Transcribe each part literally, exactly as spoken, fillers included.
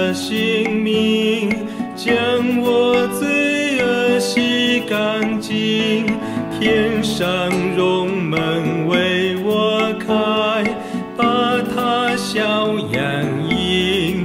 的性命，将我罪恶洗干净。天上荣门为我开，把他笑颜迎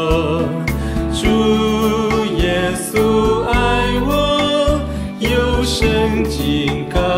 主耶稣爱我。 深情感。